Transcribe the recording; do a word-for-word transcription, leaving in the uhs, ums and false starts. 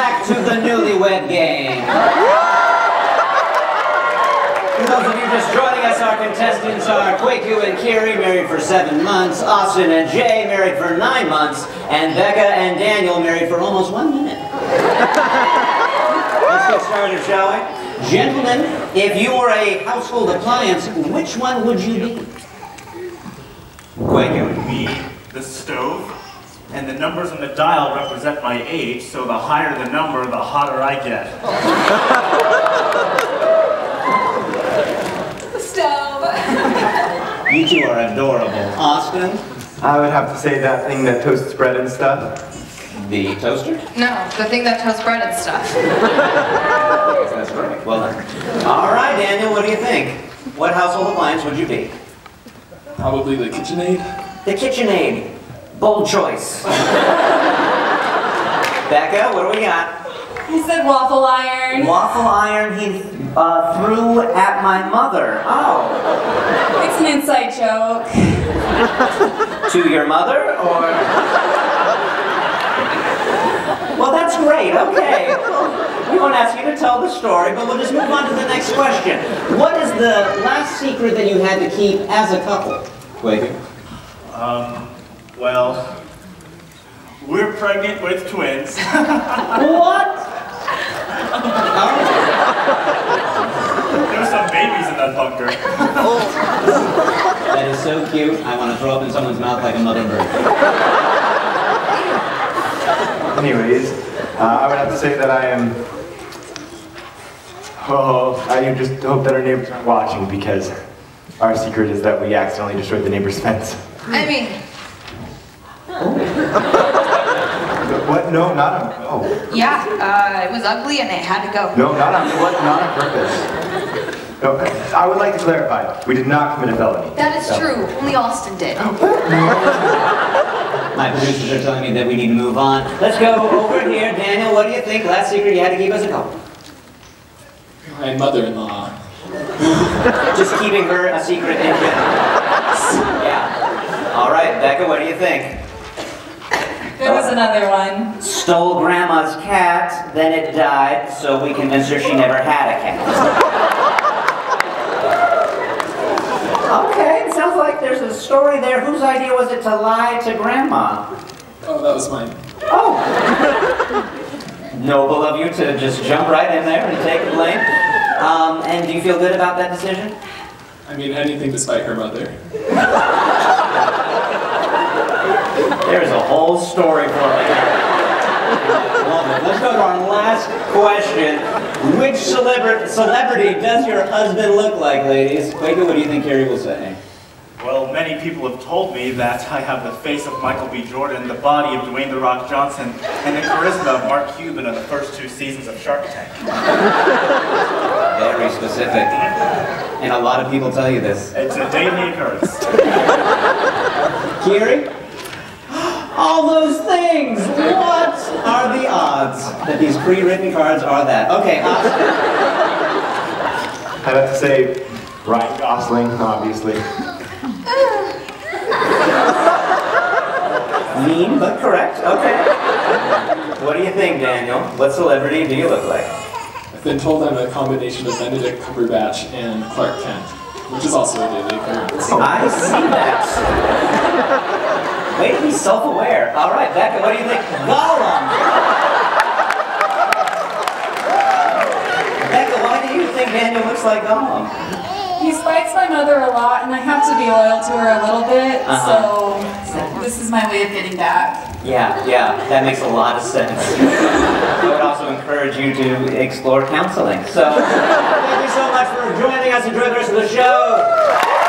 back to the newlywed game. For those of you just joining us, our contestants are Kweku and Kiri, married for seven months, Austin and Jay, married for nine months, and Becca and Daniel, married for almost one minute. Let's get started, shall we? Gentlemen, if you were a household appliance, which one would you be? Kweku would be the stove. And the numbers on the dial represent my age, so the higher the number, the hotter I get. The stove. You two are adorable. Austin? I would have to say that thing that toasts bread and stuff. The toaster? No, the thing that toasts bread and stuff. That's right. Well done. All right, Daniel, what do you think? What household appliance would you be? Probably the KitchenAid. The KitchenAid. Bold choice. Becca, what do we got? He said waffle iron. Waffle iron he uh, threw at my mother. Oh. It's an inside joke. To your mother, or? Well, that's great, okay. We won't ask you to tell the story, but we'll just move on to the next question. What is the last secret that you had to keep as a couple? Wait. Um. Well, we're pregnant with twins. What? There's some babies in that bunker. Oh. That is so cute. I want to throw up in someone's mouth like a mother bird. Anyways, uh, I would have to say that I am... Oh, I just hope that our neighbors aren't watching, because our secret is that we accidentally destroyed the neighbor's fence. I mean... What? No, not on. Oh. Yeah, uh, it was ugly and it had to go. No, not on. What? Not on purpose. No, I would like to clarify. We did not commit a felony. That is so. True. Only Austin did. My producers are telling me that we need to move on. Let's go over here, Daniel. What do you think? Last secret you had to keep as a couple. My mother-in-law. Just keeping her a secret. In yeah. All right, Becca. What do you think? There was another one. Stole grandma's cat, then it died, so we convinced her she never had a cat. Okay, it sounds like there's a story there. Whose idea was it to lie to grandma? Oh, that was mine. Oh! Noble of you to just jump right in there and take the blame. Um, and do you feel good about that decision? I mean, anything to spite her mother. There's a whole story for me. Well, let's go to our last question. Which celebra celebrity does your husband look like, ladies? Quaker, what do you think Kiri will say? Well, many people have told me that I have the face of Michael B. Jordan, the body of Dwayne The Rock Johnson, and the charisma of Mark Cuban of the first two seasons of Shark Tank. Very specific. And a lot of people tell you this. It's a daily occurrence. Kiri? All those things! What are the odds that these pre-written cards are that? Okay, Austin. I'd have to say Ryan Gosling, obviously. Mean, but correct. Okay. What do you think, Daniel? What celebrity do you look like? I've been told I'm a combination of Benedict Cumberbatch and Clark Kent, which is also a daily occurrence. I see that. Way to be self-aware. All right, Becca, what do you think? Gollum! Becca, why do you think Daniel looks like Gollum? He spites my mother a lot, and I have to be loyal to her a little bit, uh-huh. so this is my way of getting back. Yeah, yeah, that makes a lot of sense. I would also encourage you to explore counseling. So, thank you so much for joining us. Enjoy the rest of the show.